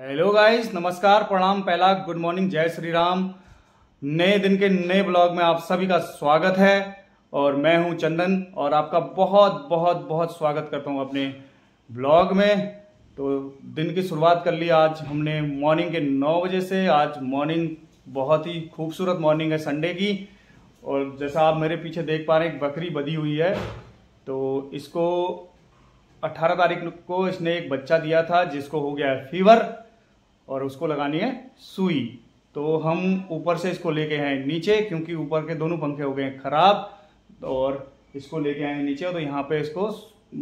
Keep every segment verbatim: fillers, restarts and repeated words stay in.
Hello guys, नमस्कार, प्रणाम, पहला गुड मॉर्निंग, जय श्री राम। नए दिन के नए ब्लॉग में आप सभी का स्वागत है और मैं हूं चंदन और आपका बहुत बहुत बहुत स्वागत करता हूं अपने ब्लॉग में। तो दिन की शुरुआत कर ली आज हमने मॉर्निंग के नौ बजे से। आज मॉर्निंग बहुत ही खूबसूरत मॉर्निंग है संडे की। और जैसा आप मेरे पीछे देख पा रहे हैं, एक बकरी बधी हुई है। तो इसको अट्ठारह तारीख को इसने एक बच्चा दिया था जिसको हो गया है फीवर और उसको लगानी है सुई। तो हम ऊपर से इसको लेके आए नीचे, क्योंकि ऊपर के दोनों पंखे हो गए हैं खराब, और इसको लेके आए नीचे। तो यहाँ पे इसको,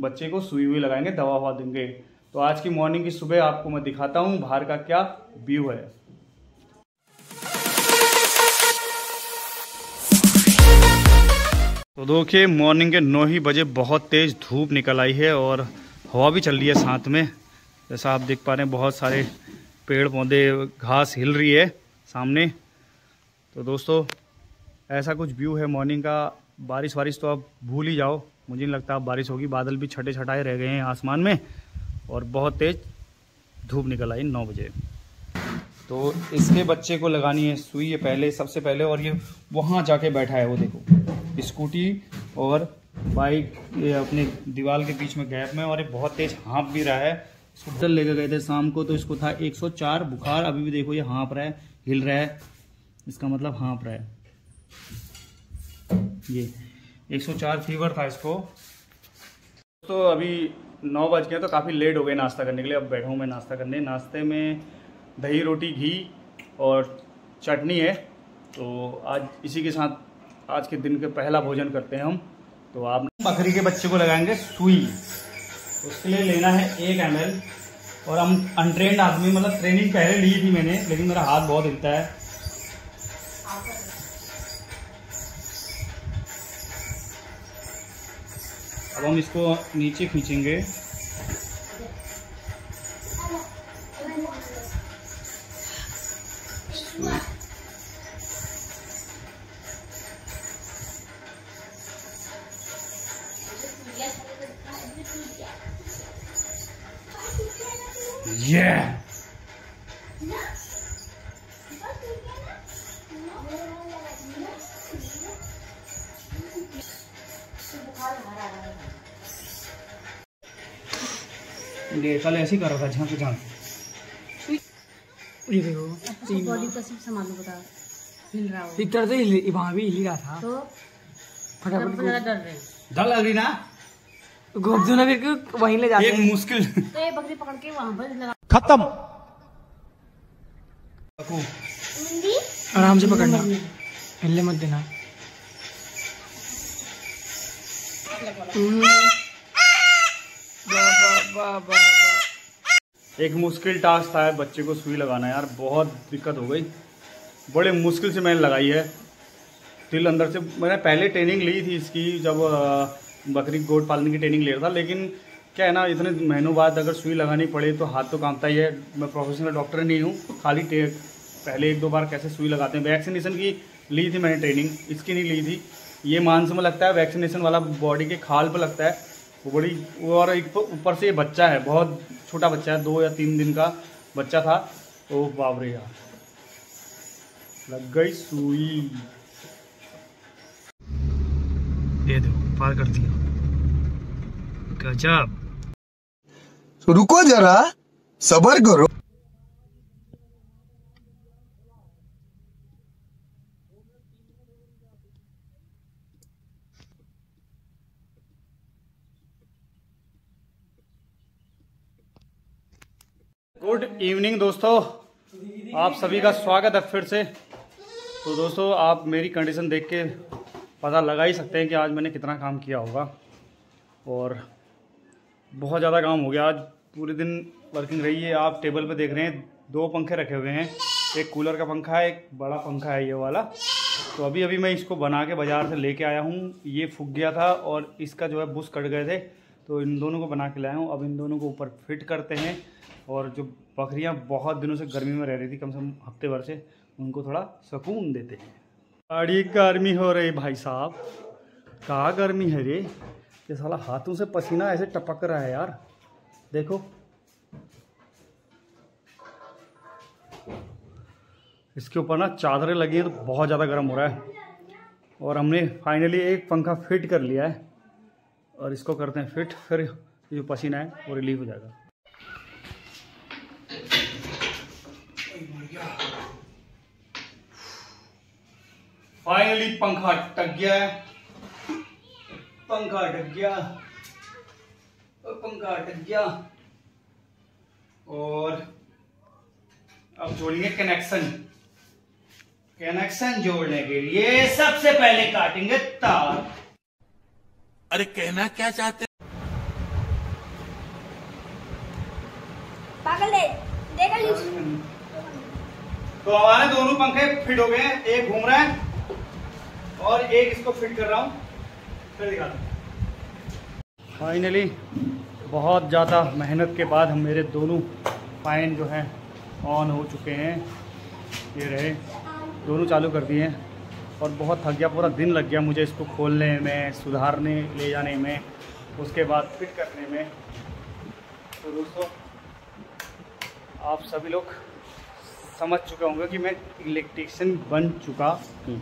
बच्चे को सुई हुई लगाएंगे, दवा हुआ देंगे। तो आज की मॉर्निंग की सुबह आपको मैं दिखाता हूँ बाहर का क्या व्यू है। तो देखिए, मॉर्निंग के नौ ही बजे बहुत तेज़ धूप निकल आई है और हवा भी चल रही है साथ में। जैसा आप देख पा रहे हैं, बहुत सारे पेड़ पौधे, घास हिल रही है सामने। तो दोस्तों, ऐसा कुछ व्यू है मॉर्निंग का। बारिश वारिश तो आप भूल ही जाओ, मुझे नहीं लगता अब बारिश होगी। बादल भी छठे छटाए रह गए हैं आसमान में और बहुत तेज़ धूप निकल आई नौ बजे। तो इसके बच्चे को लगानी है सुई, ये पहले, सबसे पहले, और ये वहाँ जाके बैठा है। वो देखो, स्कूटी और बाइक ये अपने दीवार के बीच में गैप में, और ये बहुत तेज हाँप भी रहा है। इसको लेकर गए थे शाम को तो इसको था एक सौ चार बुखार। अभी भी देखो ये हाँप रहा है, हिल रहा है, इसका मतलब हाँप रहा है। ये एक सौ चार फीवर था इसको। तो अभी नौ बज गए तो काफ़ी लेट हो गए नाश्ता करने के लिए। अब बैठा हूँ मैं नाश्ता करने। नाश्ते में दही रोटी, घी और चटनी है। तो आज इसी के साथ आज के दिन के पहला भोजन करते हैं हम। तो आप बकरी के बच्चे को लगाएंगे सुई। उसके लिए लेना है एक एम एल। और हम अनट्रेंड आदमी, मतलब ट्रेनिंग पहले ली थी मैंने, लेकिन मेरा हाथ बहुत हिलता है। अब हम इसको नीचे खींचेंगे। Yeah! कल ऐसे कर रहा था, झांक झांक। ये देखो, बॉडी का सब सामान बता, हिल रहा है। इधर से हिल, वहां भी हिल रहा था। तो फटाफट डर रहे, डर लग रही ना, घुटना भी वहीं ले जाते हैं। एक मुश्किल तो ये बकरी पकड़ के वहां पर लगा, खत्म। आराम से पकड़ना, हिलने मत देना। एक मुश्किल टास्क था बच्चे को सुई लगाना। यार बहुत दिक्कत हो गई, बड़े मुश्किल से मैंने लगाई है। दिल अंदर से, मैंने पहले ट्रेनिंग ली थी इसकी जब बकरी गोट पालने की ट्रेनिंग ले रहा था। लेकिन क्या है ना, इतने महीनों बाद अगर सुई लगानी पड़े तो हाथ तो कांपता ही है। मैं प्रोफेशनल डॉक्टर नहीं हूँ, खाली पहले एक दो बार कैसे सुई लगाते हैं। वैक्सीनेशन की ली थी मैंने ट्रेनिंग, इसकी नहीं ली थी। ये मांस में लगता है, वैक्सीनेशन वाला बॉडी के खाल पर लगता है। वो बड़ी, और एक ऊपर से ये बच्चा है, बहुत छोटा बच्चा है, दो या तीन दिन का बच्चा था। ओ बाबरे यार, लग गई सुई। ये देखो, पार कर दिया, गजब। तो रुको जरा, सब्र करो। गुड इवनिंग दोस्तों, आप सभी का स्वागत है फिर से। तो दोस्तों, आप मेरी कंडीशन देख के पता लगा ही सकते हैं कि आज मैंने कितना काम किया होगा। और बहुत ज़्यादा काम हो गया आज, पूरे दिन वर्किंग रही है। आप टेबल पे देख रहे हैं, दो पंखे रखे हुए हैं, एक कूलर का पंखा है, एक बड़ा पंखा है ये वाला। तो अभी अभी मैं इसको बना के बाज़ार से लेके आया हूँ। ये फूक गया था और इसका जो है बुश कट गए थे, तो इन दोनों को बना के लाया हूँ। अब इन दोनों को ऊपर फिट करते हैं। और जो बकरियाँ बहुत दिनों से गर्मी में रह रही थी, कम से कम हफ्ते भर से, उनको थोड़ा सुकून देते हैं। बड़ी गर्मी हो रही भाई साहब, कहाँ गर्मी है रे। ये साला हाथों से पसीना ऐसे टपक रहा है यार, देखो। इसके ऊपर ना चादरें लगी है तो बहुत ज़्यादा गर्म हो रहा है। और हमने फाइनली एक पंखा फिट कर लिया है और इसको करते हैं फिट, फिर जो पसीना है वो रिलीफ हो जाएगा। फाइनली पंखा अटक गया है, पंखा अटक गया और पंखा अटक गया और अब जोड़ेंगे कनेक्शन। कनेक्शन जोड़ने के लिए सबसे पहले काटेंगे तार। अरे कहना क्या चाहते पागल है, देखा तो हमारे दोनों पंखे फिट हो गए हैं, एक घूम रहा है और एक इसको फिट कर रहा हूँ, फिर दिखाता हूँ। फाइनली बहुत ज़्यादा मेहनत के बाद हम मेरे दोनों फाइन जो हैं ऑन हो चुके हैं। ये रहे, दोनों चालू कर दिए हैं और बहुत थक गया, पूरा दिन लग गया मुझे इसको खोलने में, सुधारने ले जाने में, उसके बाद फिट करने में। तो दोस्तों आप सभी लोग समझ चुके होंगे कि मैं इलेक्ट्रिशियन बन चुका हूँ।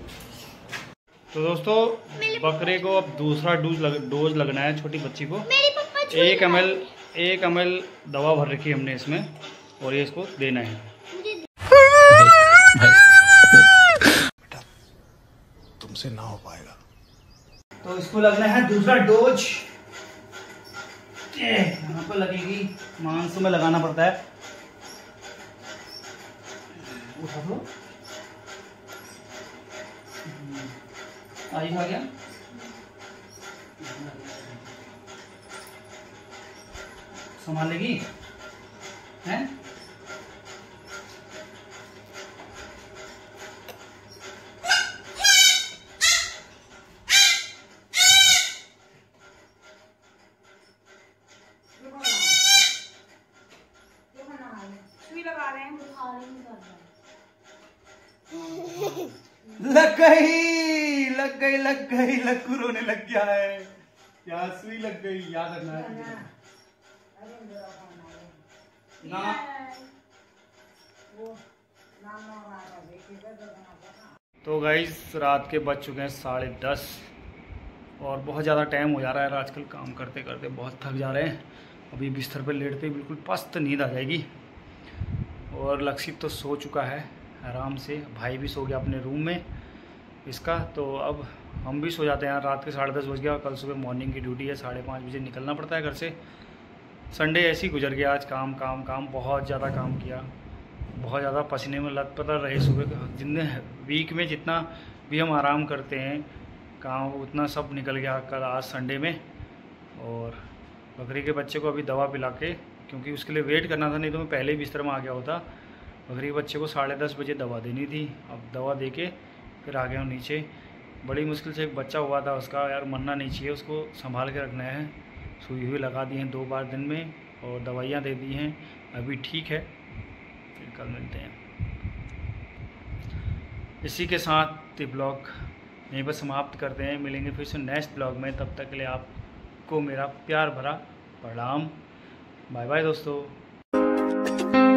तो दोस्तों बकरे को अब दूसरा डोज लग, डोज लगना है छोटी बच्ची को। एक एम एल एक एम एल दवा भर रखी है हमने इसमें और ये इसको देना है। बेटा तुमसे ना हो पाएगा। तो इसको लगना है दूसरा डोज, यहाँ पर लगेगी, मांस में लगाना पड़ता है। उठा लो, आई आ गया। संभाल लेगी है? लग गई लग गई लग गई लक्कू रोने लग गया है, क्या सुई लग गई। याद रखना ना तो गाइस रात के बज चुके हैं साढ़े दस और बहुत ज़्यादा टाइम हो जा रहा है। आजकल काम करते करते बहुत थक जा रहे हैं। अभी बिस्तर पर लेटते ही बिल्कुल पस्त नींद आ जाएगी। और लक्षित तो सो चुका है आराम से, भाई भी सो गया अपने रूम में इसका। तो अब हम भी सो जाते हैं। रात के साढ़े दस बज गया, कल सुबह मॉर्निंग की ड्यूटी है, साढ़े पाँच बजे निकलना पड़ता है घर से। संडे ऐसे ही गुजर गया आज, काम काम काम, बहुत ज़्यादा काम किया, बहुत ज़्यादा पसीने में लथपथ रहे। सुबह जितने वीक में जितना भी हम आराम करते हैं काम उतना सब निकल गया कल, आज संडे में। और बकरी के बच्चे को अभी दवा पिला के, क्योंकि उसके लिए वेट करना था, नहीं तो मैं पहले ही बिस्तर में आ गया होता। बकरी बच्चे को साढ़े दस बजे दवा देनी थी, अब दवा दे के फिर आ गया हूँ नीचे। बड़ी मुश्किल से एक बच्चा हुआ था, उसका यार मरना नहीं चाहिए, उसको संभाल के रखना है। सुई हुई लगा दी हैं दो बार दिन में और दवाइयाँ दे दी हैं, अभी ठीक है। फिर कल मिलते हैं। इसी के साथ ये ब्लॉग यहीं पर समाप्त करते हैं। मिलेंगे फिर से नेक्स्ट ब्लॉग में, तब तक के लिए आपको मेरा प्यार भरा प्रणाम। बाय बाय दोस्तों।